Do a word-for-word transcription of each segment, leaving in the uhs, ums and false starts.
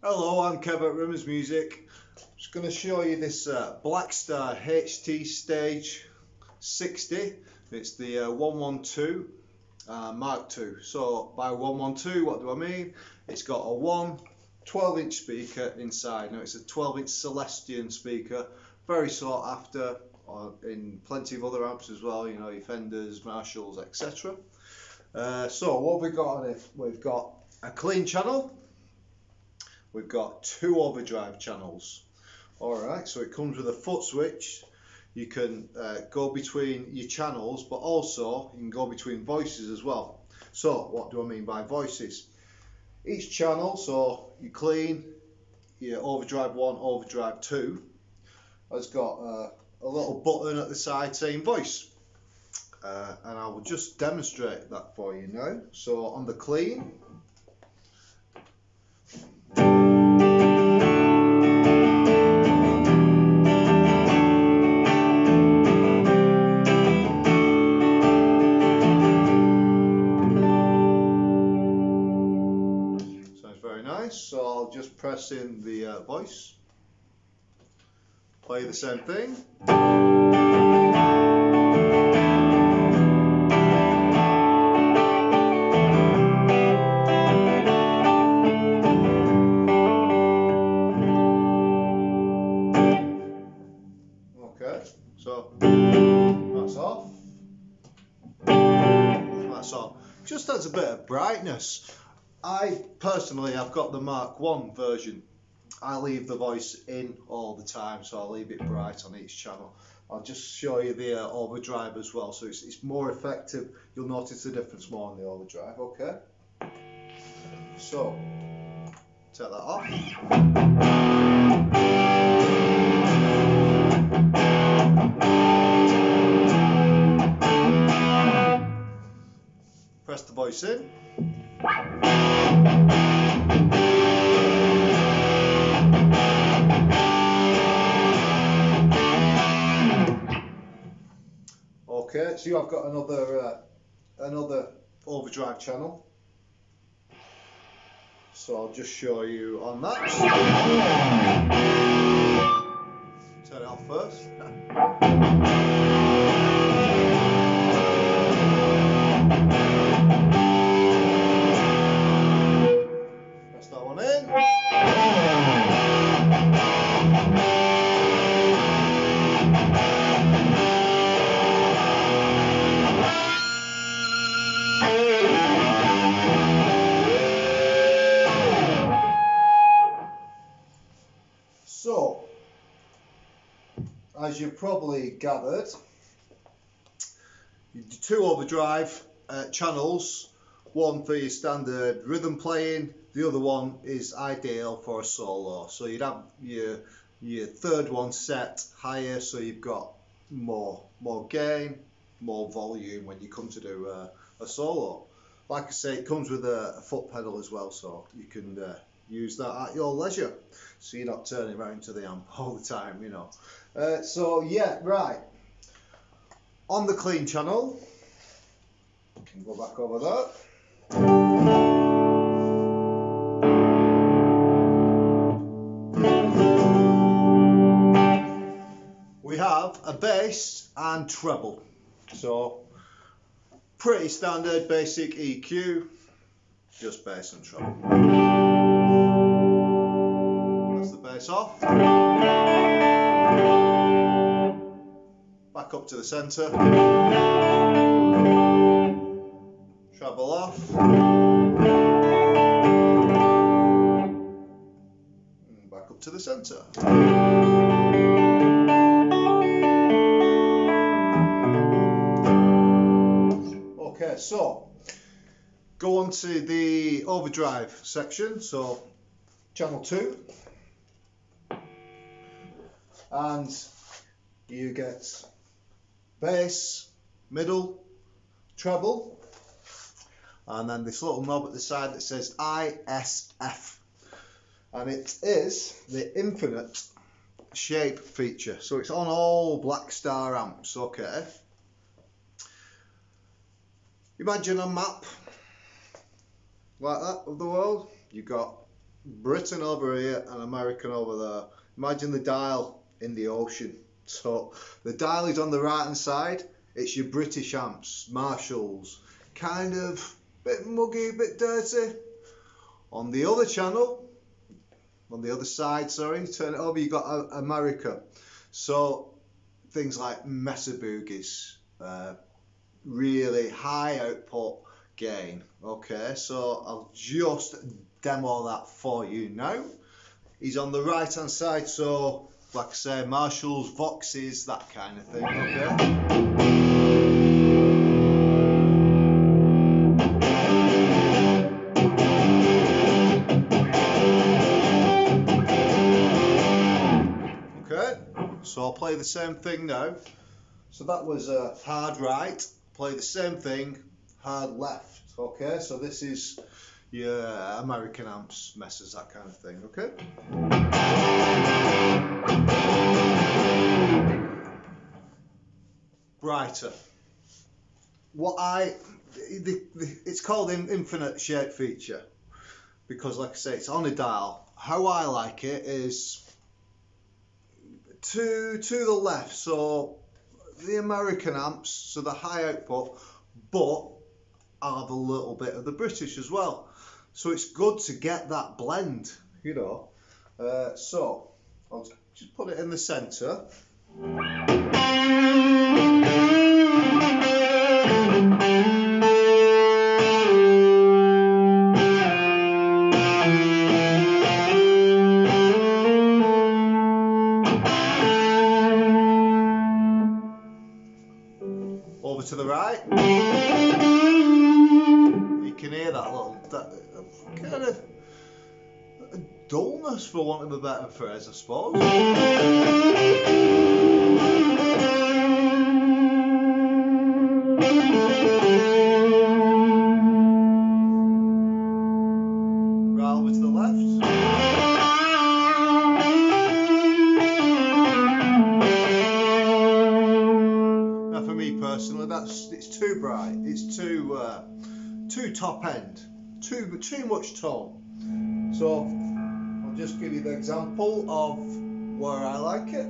Hello, I'm Kev at Rimmers Music. I'm just going to show you this uh, Blackstar H T Stage sixty. It's the uh, one one two uh, Mark two. So by one one two, what do I mean? It's got a one twelve inch speaker inside. Now it's a twelve inch Celestion speaker, very sought after or in plenty of other amps as well, you know, your Fenders, Marshalls, et cetera. Uh, so what we've got on it, we've got a clean channel. We've got two overdrive channels. Alright, so it comes with a foot switch. You can uh, go between your channels, but also you can go between voices as well. So what do I mean by voices? Each channel, so you clean, your overdrive one, overdrive two, has got uh, a little button at the side saying voice. Uh, and I will just demonstrate that for you now. So on the clean, so I'll just press in the uh, voice, play the same thing. Okay, so that's off, that's off. Just adds a bit of brightness. I personally, I've got the Mark one version. I leave the voice in all the time, so I'll leave it bright on each channel. I'll just show you the uh, overdrive as well, so it's, it's more effective. You'll notice the difference more on the overdrive, okay? So, take that off. Press the voice in. Okay, so I've got another uh, another overdrive channel. So I'll just show you on that. Turn it off first. So, as you've probably gathered, two overdrive uh, channels, one for your standard rhythm playing, the other one is ideal for a solo. So you'd have your, your third one set higher, so you've got more, more gain, more volume when you come to do uh, a solo. Like I say, it comes with a, a foot pedal as well, so you can uh, use that at your leisure, so you're not turning around to the amp all the time, you know. Uh, so yeah, right, on the clean channel, we can go back over that. We have a bass and treble, so pretty standard basic E Q, just bass and treble. Off, back up to the centre, treble off, and back up to the centre. Okay, so go on to the overdrive section, so channel two. And you get bass, middle, treble, and then this little knob at the side that says I S F, and it is the infinite shape feature, so it's on all Blackstar amps. Okay, imagine a map like that of the world. You've got Britain over here and American over there. Imagine the dial in the ocean. So the dial is on the right hand side. It's your British amps, Marshalls, kind of bit muggy, bit dirty. On the other channel, on the other side, sorry, turn it over, you got uh, America. So things like Mesa Boogies, uh, really high output gain. Okay, so I'll just demo that for you now. He's on the right hand side, so like I say, Marshalls, Voxes, that kind of thing. Okay. So I'll play the same thing now. So that was a uh, hard right, play the same thing, hard left. Okay, so this is your American amps, messes, that kind of thing. Okay. Brighter. What I, the, the, it's called an infinite shape feature because, like I say, it's on a dial. How I like it is to to the left, so the American amps, so the high output, but I have a little bit of the British as well, so it's good to get that blend, you know. Uh, so I'll just put it in the center. To the right, you can hear that little that, kind of dullness, for want of a better phrase, I suppose. Right over to the left. Personally, that's it's too bright. It's too uh, too top end. Too too much tone. So I'll just give you the example of where I like it.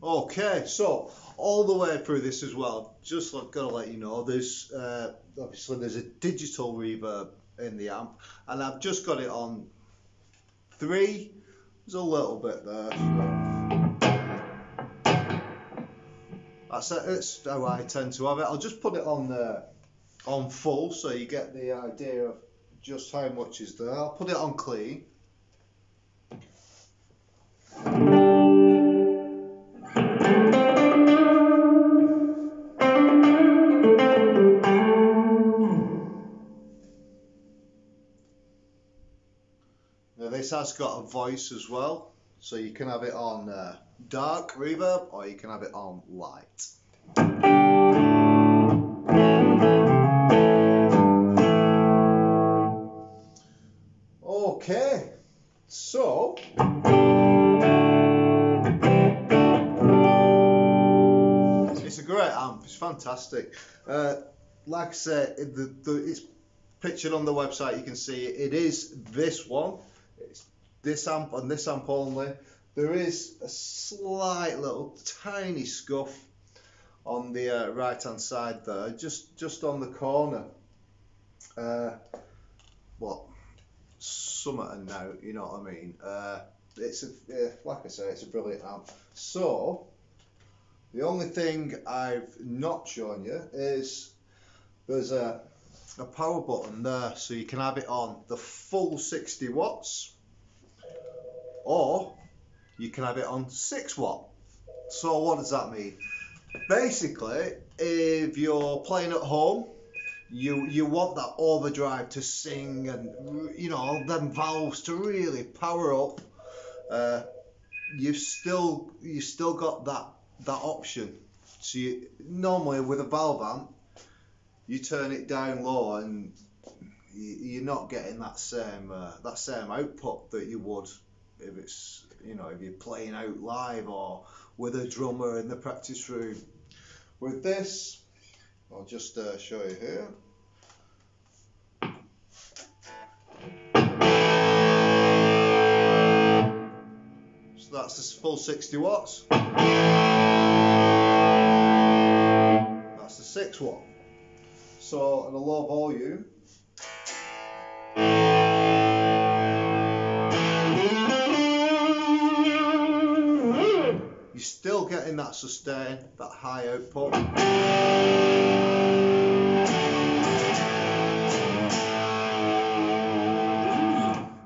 Okay, so all the way through this as well, just like, gotta let you know, there's uh, obviously there's a digital reverb in the amp, and I've just got it on three. There's a little bit there. That's it. That's how I tend to have it. I'll just put it on uh, on full, so you get the idea of just how much is there. I'll put it on clean. This has got a voice as well, so you can have it on uh, dark reverb or you can have it on light. Okay, so it's a great amp, it's fantastic. Uh, like I said, the, the, it's pictured on the website, you can see it is this one. It's this amp and this amp only. There is a slight little tiny scuff on the uh, right hand side there, just just on the corner. Uh, what summer and now, you know what I mean. Uh, it's a, uh, like I say, it's a brilliant amp. So the only thing I've not shown you is there's a a power button there, so you can have it on the full sixty watts or you can have it on six watt. So what does that mean? Basically, if you're playing at home, you you want that overdrive to sing and, you know, them valves to really power up. Uh, you've still you've still got that that option. So you, normally with a valve amp, you turn it down low and you're not getting that same uh, that same output that you would if it's, you know, if you're playing out live or with a drummer in the practice room. With this, I'll just uh, show you here. So that's the full sixty watts. That's the six watt. So at a low volume, you're still getting that sustain, that high output.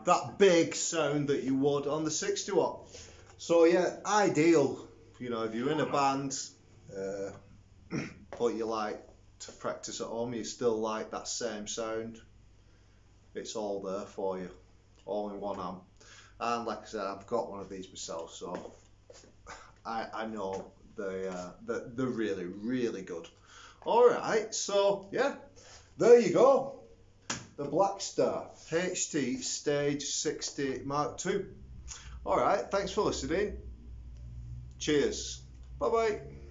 That big sound that you would on the sixty watt. So yeah, ideal, you know, if you're in a band, uh, but you like to practice at home, you still like that same sound, it's all there for you, all in one amp. And like I said, I've got one of these myself, so I, I know they, uh, they're, they're really, really good. Alright, so yeah, there you go. The Blackstar H T Stage sixty Mark two. Alright, thanks for listening. Cheers. Bye bye.